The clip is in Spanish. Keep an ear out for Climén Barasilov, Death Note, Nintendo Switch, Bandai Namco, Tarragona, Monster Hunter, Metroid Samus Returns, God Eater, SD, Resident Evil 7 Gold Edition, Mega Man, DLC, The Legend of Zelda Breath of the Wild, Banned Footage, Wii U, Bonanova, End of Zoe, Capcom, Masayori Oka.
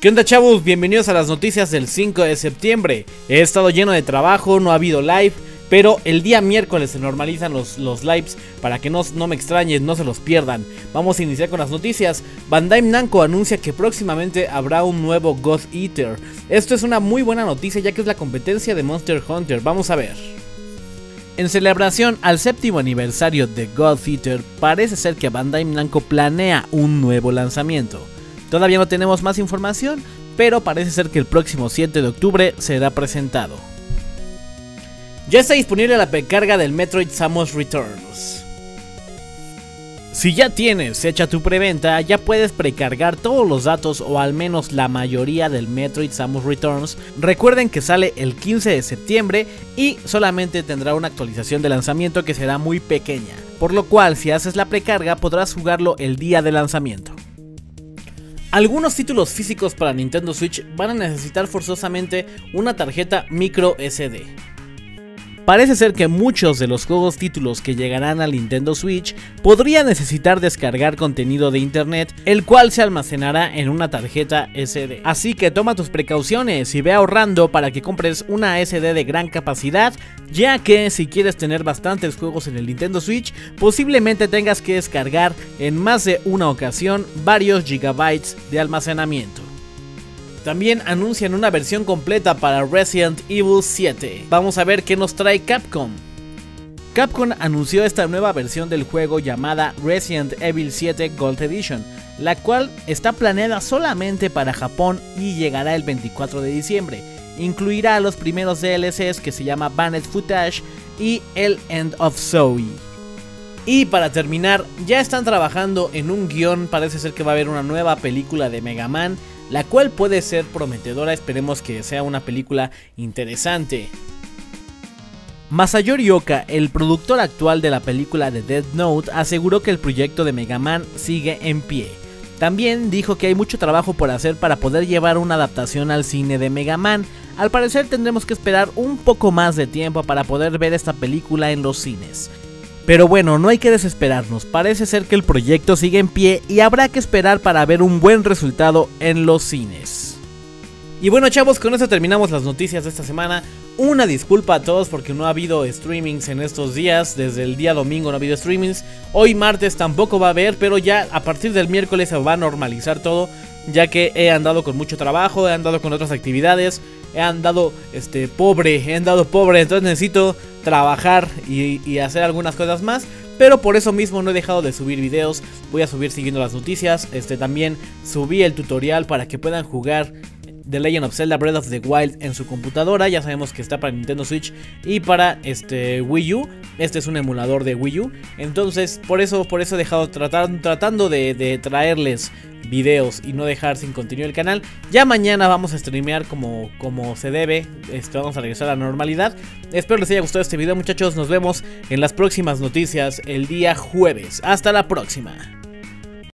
¿Qué onda, chavos? Bienvenidos a las noticias del 5 de septiembre. He estado lleno de trabajo, no ha habido live, pero el día miércoles se normalizan los lives para que no me extrañen, no se los pierdan. Vamos a iniciar con las noticias. Bandai Namco anuncia que próximamente habrá un nuevo God Eater. Esto es una muy buena noticia ya que es la competencia de Monster Hunter. Vamos a ver. En celebración al séptimo aniversario de God Eater, parece ser que Bandai Namco planea un nuevo lanzamiento. Todavía no tenemos más información, pero parece ser que el próximo 7 de octubre será presentado. Ya está disponible la precarga del Metroid Samus Returns. Si ya tienes hecha tu preventa, ya puedes precargar todos los datos o al menos la mayoría del Metroid Samus Returns. Recuerden que sale el 15 de septiembre y solamente tendrá una actualización de lanzamiento que será muy pequeña, por lo cual si haces la precarga podrás jugarlo el día de lanzamiento. Algunos títulos físicos para Nintendo Switch van a necesitar forzosamente una tarjeta micro SD. Parece ser que muchos de los juegos títulos que llegarán al Nintendo Switch podrían necesitar descargar contenido de internet, el cual se almacenará en una tarjeta SD. Así que toma tus precauciones y ve ahorrando para que compres una SD de gran capacidad, ya que si quieres tener bastantes juegos en el Nintendo Switch, posiblemente tengas que descargar en más de una ocasión varios gigabytes de almacenamiento. También anuncian una versión completa para Resident Evil 7. Vamos a ver qué nos trae Capcom. Capcom anunció esta nueva versión del juego llamada Resident Evil 7 Gold Edition, la cual está planeada solamente para Japón y llegará el 24 de diciembre. Incluirá los primeros DLCs que se llama Banned Footage y el End of Zoe. Y para terminar, ya están trabajando en un guión, parece ser que va a haber una nueva película de Mega Man, la cual puede ser prometedora, esperemos que sea una película interesante. Masayori Oka, el productor actual de la película de Death Note, aseguró que el proyecto de Mega Man sigue en pie. También dijo que hay mucho trabajo por hacer para poder llevar una adaptación al cine de Mega Man. Al parecer tendremos que esperar un poco más de tiempo para poder ver esta película en los cines. Pero bueno, no hay que desesperarnos, parece ser que el proyecto sigue en pie y habrá que esperar para ver un buen resultado en los cines. Y bueno, chavos, con esto terminamos las noticias de esta semana. Una disculpa a todos porque no ha habido streamings en estos días, desde el día domingo no ha habido streamings. Hoy martes tampoco va a haber, pero ya a partir del miércoles se va a normalizar todo, ya que he andado con mucho trabajo, he andado con otras actividades, he andado pobre, entonces necesito trabajar y hacer algunas cosas más. Pero por eso mismo no he dejado de subir videos, voy a subir siguiendo las noticias. También subí el tutorial para que puedan jugar The Legend of Zelda Breath of the Wild en su computadora. Ya sabemos que está para Nintendo Switch y para Wii U. Este es un emulador de Wii U. Entonces por eso he dejado tratando de traerles videos y no dejar sin contenido el canal. Ya mañana vamos a streamear como se debe. Vamos a regresar a la normalidad. Espero les haya gustado este video, muchachos. Nos vemos en las próximas noticias el día jueves. Hasta la próxima.